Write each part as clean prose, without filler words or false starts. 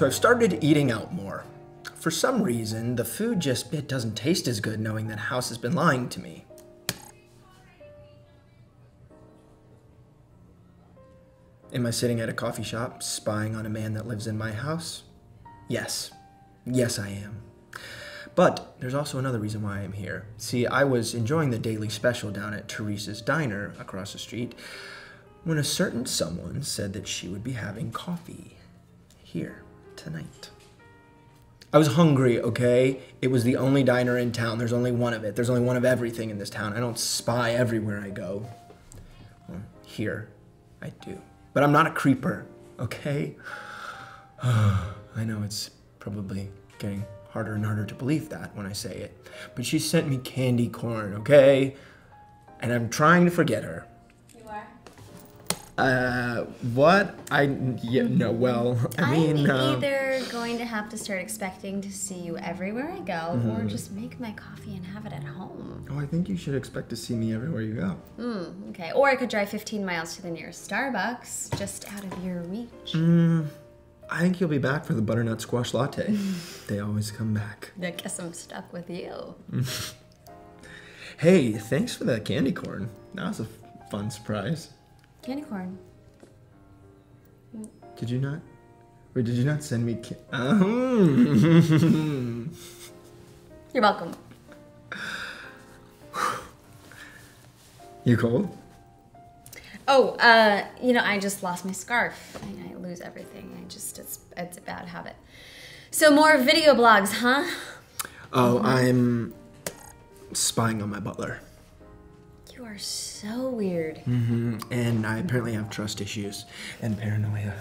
So I've started eating out more. For some reason, the food just doesn't taste as good knowing that House has been lying to me. Am I sitting at a coffee shop, spying on a man that lives in my house? Yes. Yes, I am. But there's also another reason why I'm here. See, I was enjoying the daily special down at Teresa's diner across the street when a certain someone said that she would be having coffee here tonight. I was hungry, okay? It was the only diner in town. There's only one of it. There's only one of everything in this town. I don't spy everywhere I go. Well, here, I do. But I'm not a creeper, okay? I know it's probably getting harder and harder to believe that when I say it. But she sent me candy corn, okay? And I'm trying to forget her. You are? What? I mean, I'm either going to have to start expecting to see you everywhere I go, or just make my coffee and have it at home. Oh, I think you should expect to see me everywhere you go. Okay. Or I could drive 15 miles to the nearest Starbucks, just out of your reach. I think you'll be back for the butternut squash latte. They always come back. I guess I'm stuck with you. Hey, thanks for that candy corn. That was a fun surprise. Candy corn. Did you not? Wait, did you not send me You're welcome. You cold? Oh, you know, I just lost my scarf. I lose everything. It's a bad habit. So more video blogs, huh? Oh, I'm spying on my butler. You are so weird. And I apparently have trust issues and paranoia.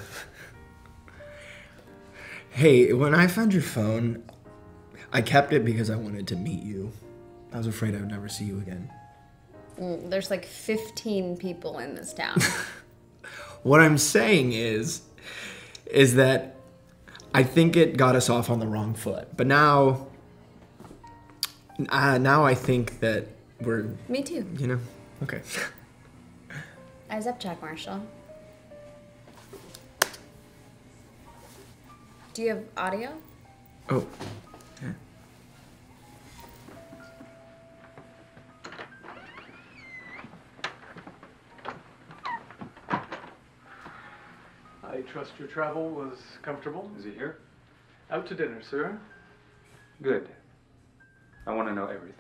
Hey, when I found your phone, I kept it because I wanted to meet you. I was afraid I would never see you again. There's like 15 people in this town. What I'm saying is that I think it got us off on the wrong foot. But now, I think that we're... Me too. You know? Okay. Eyes up, Jack Marshall. Do you have audio? Oh. Yeah. I trust your travel was comfortable. Is he here? Out to dinner, sir. Good. I want to know everything.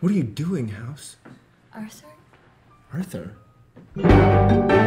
What are you doing, House? Arthur? Arthur?